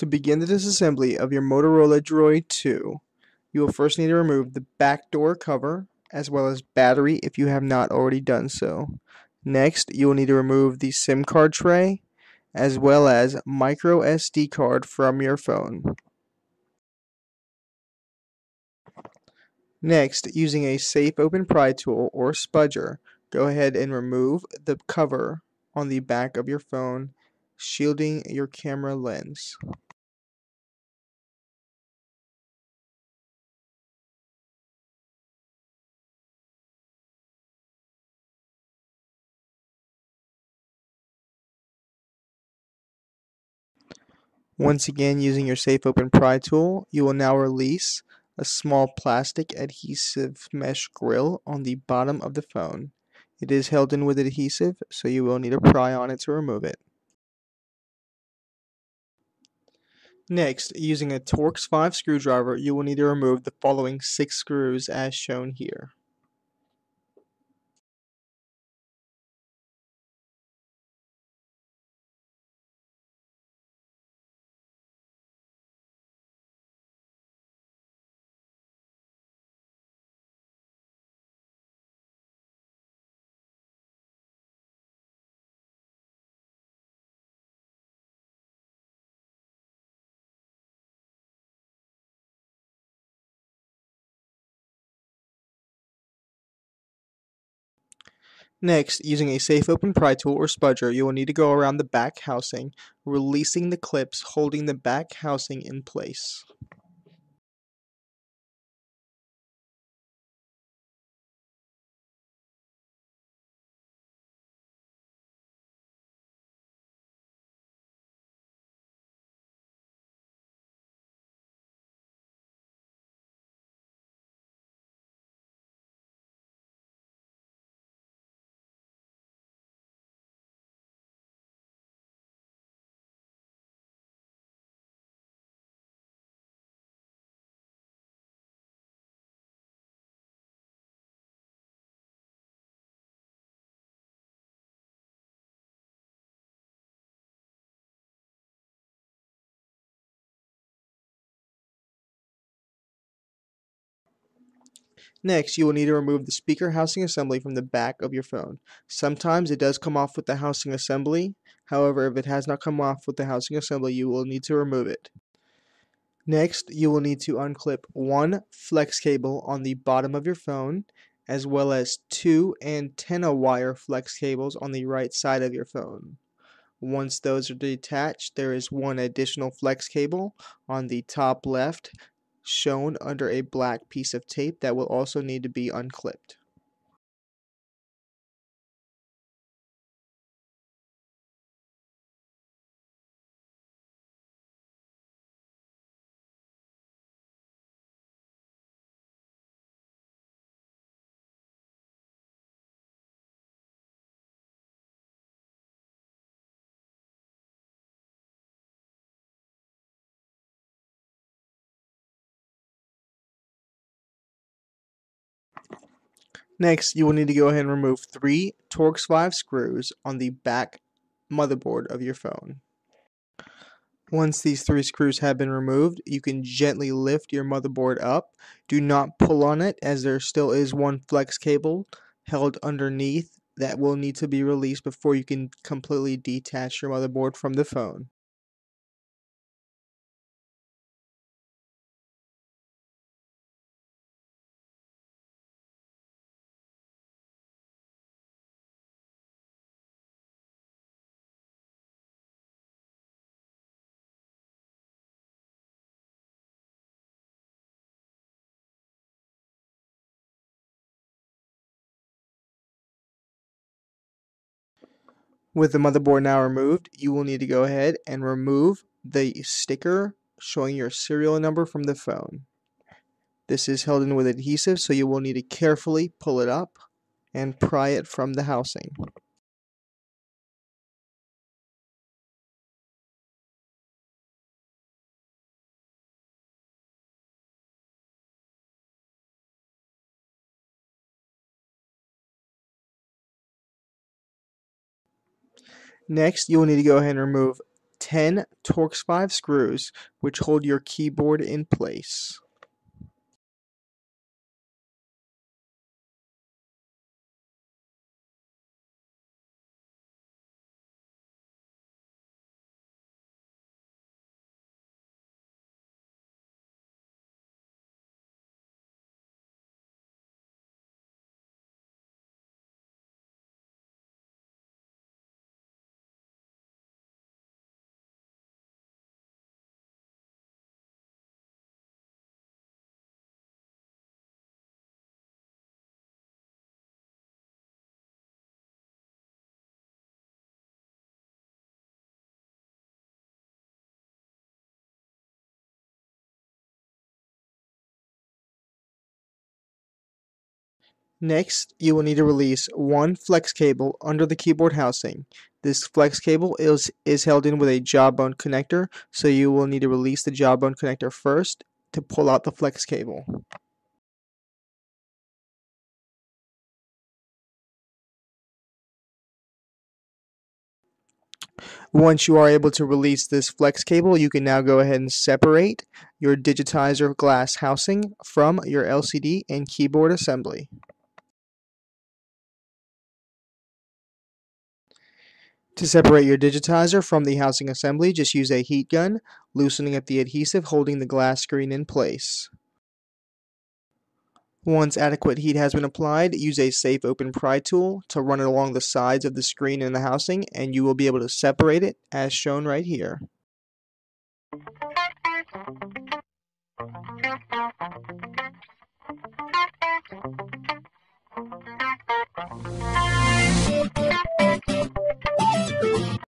To begin the disassembly of your Motorola Droid 2, you will first need to remove the back door cover as well as battery if you have not already done so. Next, you will need to remove the SIM card tray as well as micro SD card from your phone. Next, using a safe open pry tool or spudger, go ahead and remove the cover on the back of your phone, shielding your camera lens. Once again, using your safe open pry tool, you will now release a small plastic adhesive mesh grill on the bottom of the phone. It is held in with adhesive, so you will need to pry on it to remove it. Next, using a Torx 5 screwdriver, you will need to remove the following 6 screws as shown here. Next, using a safe open pry tool or spudger, you will need to go around the back housing, releasing the clips holding the back housing in place. Next, you will need to remove the speaker housing assembly from the back of your phone. Sometimes it does come off with the housing assembly. However, if it has not come off with the housing assembly, you will need to remove it. Next, you will need to unclip one flex cable on the bottom of your phone, as well as 2 antenna wire flex cables on the right side of your phone. Once those are detached, there is one additional flex cable on the top left, shown under a black piece of tape that will also need to be unclipped. Next, you will need to go ahead and remove 3 Torx 5 screws on the back motherboard of your phone. Once these 3 screws have been removed, you can gently lift your motherboard up. Do not pull on it, as there still is one flex cable held underneath that will need to be released before you can completely detach your motherboard from the phone. With the motherboard now removed, you will need to go ahead and remove the sticker showing your serial number from the phone. This is held in with adhesive, so you will need to carefully pull it up and pry it from the housing. Next, you will need to go ahead and remove 10 Torx 5 screws which hold your keyboard in place. Next, you will need to release one flex cable under the keyboard housing. This flex cable is held in with a jawbone connector, so you will need to release the jawbone connector first to pull out the flex cable. Once you are able to release this flex cable, you can now go ahead and separate your digitizer glass housing from your LCD and keyboard assembly. To separate your digitizer from the housing assembly, just use a heat gun, loosening up the adhesive holding the glass screen in place. Once adequate heat has been applied, use a safe open pry tool to run it along the sides of the screen and the housing, and you will be able to separate it as shown right here.